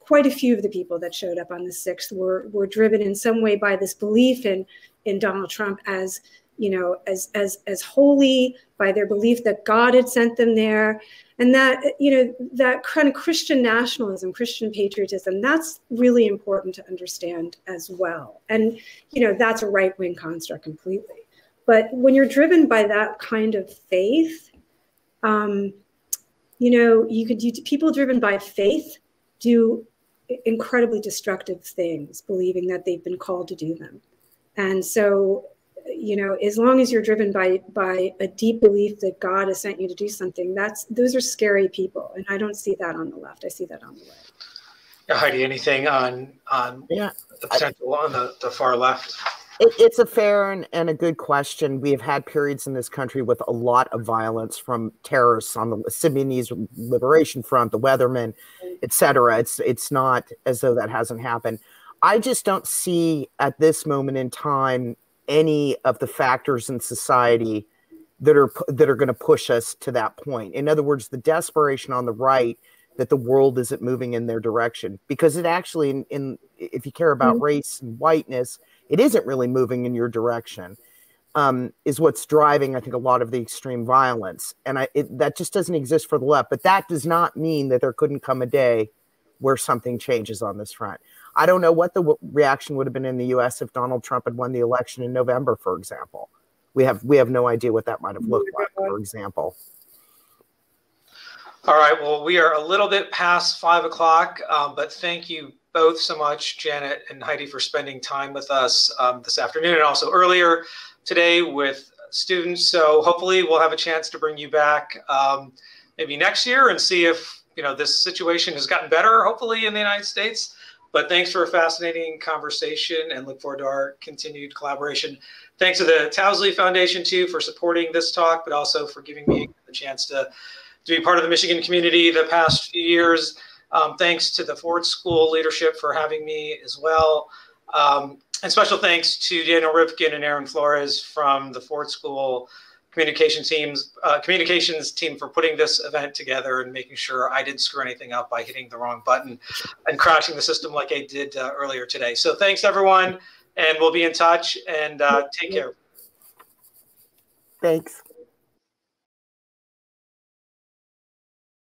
quite a few of the people that showed up on the 6th were driven in some way by this belief in Donald Trump as, you know, as holy, by their belief that God had sent them there. And that, you know, that kind of Christian nationalism, Christian patriotism, that's really important to understand as well. And, you know, that's a right-wing construct completely. But when you're driven by that kind of faith, you know, people driven by faith do incredibly destructive things, believing that they've been called to do them. And so, you know, as long as you're driven by a deep belief that God has sent you to do something, those are scary people. And I don't see that on the left. I see that on the right. Yeah, Heidi, anything on the potential on the far left? It's a fair and a good question. We've had periods in this country with a lot of violence from terrorists on the Syrianese Liberation Front, the Weathermen, et cetera. It's not as though that hasn't happened. I just don't see at this moment in time any of the factors in society that are going to push us to that point. In other words, the desperation on the right that the world isn't moving in their direction, because it actually, if you care about race and whiteness, it isn't really moving in your direction, is what's driving, I think, a lot of the extreme violence. And that just doesn't exist for the left. But that does not mean that there couldn't come a day where something changes on this front. I don't know what the reaction would have been in the U.S. if Donald Trump had won the election in November, for example. We have no idea what that might have looked like, for example. All right. Well, we are a little bit past 5 o'clock, but thank you both so much, Janet and Heidi, for spending time with us this afternoon and also earlier today with students. So hopefully we'll have a chance to bring you back maybe next year and see if, you know, this situation has gotten better, hopefully, in the United States. But thanks for a fascinating conversation and look forward to our continued collaboration. Thanks to the Towsley Foundation, too, for supporting this talk, but also for giving me the chance to be part of the Michigan community the past few years. Thanks to the Ford School leadership for having me as well. And special thanks to Daniel Rifkin and Aaron Flores from the Ford School communications team for putting this event together and making sure I didn't screw anything up by hitting the wrong button and crashing the system like I did earlier today. So thanks, everyone, and we'll be in touch, and take care. Thanks.